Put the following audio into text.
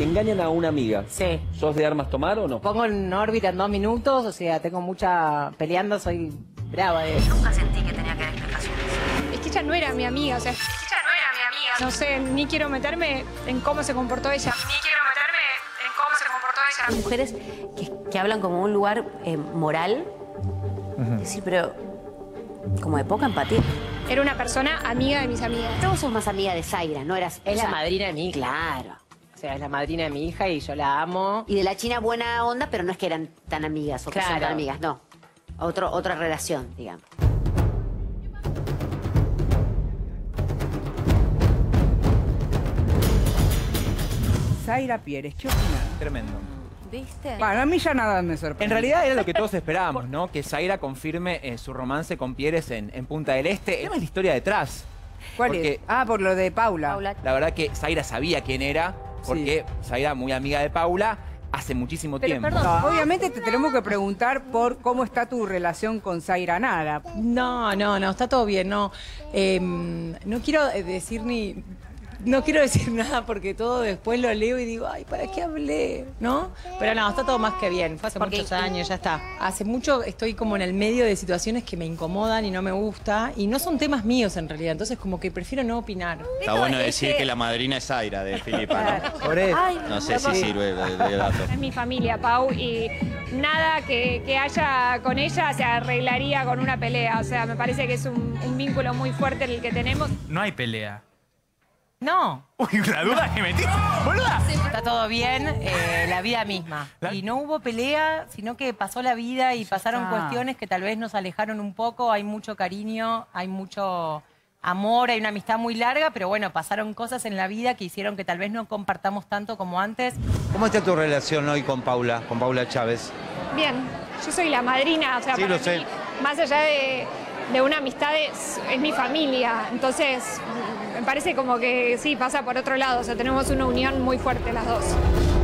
Engañan a una amiga. Sí. ¿Sos de armas tomar o no? Pongo en órbita en 2 minutos, o sea, tengo mucha... Peleando, soy brava de... Yo nunca sentí que tenía que dar explicaciones. Es que ella no era mi amiga, o sea... Es que ella no era mi amiga. No sé, ni quiero meterme en cómo se comportó ella. Ni quiero meterme en cómo se comportó ella. Las mujeres que hablan como un lugar moral, es decir, pero como de poca empatía. Era una persona amiga de mis amigas. Todos sos más amiga de Zaira, ¿no? Eras, es la madrina de mi hija. Claro. O sea, es la madrina de mi hija y yo la amo. Y de la China buena onda, pero no es que eran tan amigas o que son tan amigas, no. Otra relación, digamos. Zaira Pérez, ¿qué opinas? Tremendo. ¿Viste? Bueno, a mí ya nada me sorprende. En realidad era lo que todos esperábamos, ¿no? Que Zaira confirme su romance con Pérez en Punta del Este. El tema es la historia detrás. ¿Cuál es? Ah, por lo de Paula. La verdad que Zaira sabía quién era, porque Zaira, muy amiga de Paula, hace muchísimo tiempo. Perdón, no, obviamente te tenemos que preguntar por cómo está tu relación con Zaira Nada. No, está todo bien, no. No quiero decir ni... No quiero decir nada porque todo después lo leo y digo, ay, ¿para qué hablé? ¿No? Pero no, está todo más que bien. Fue hace muchos años, ya está. Hace mucho estoy como en el medio de situaciones que me incomodan y no me gusta. Y no son temas míos en realidad, entonces como que prefiero no opinar. Está bueno decir que la madrina es Zaira de Filipa, ¿no? Por eso. Ay, no sé si sirve de dato. Es mi familia, Pau, y nada que haya con ella se arreglaría con una pelea. O sea, me parece que es un vínculo muy fuerte el que tenemos. No hay pelea. No. Uy, la duda que metí. ¡Boluda! Está todo bien, la vida misma. Y no hubo pelea, sino que pasó la vida y pasaron cuestiones que tal vez nos alejaron un poco. Hay mucho cariño, hay mucho amor, hay una amistad muy larga, pero bueno, pasaron cosas en la vida que hicieron que tal vez no compartamos tanto como antes. ¿Cómo está tu relación hoy con Paula Chaves? Bien. Yo soy la madrina, o sea, para mí, más allá de una amistad, es mi familia. Entonces... Me parece como que sí, pasa por otro lado. O sea, tenemos una unión muy fuerte las dos.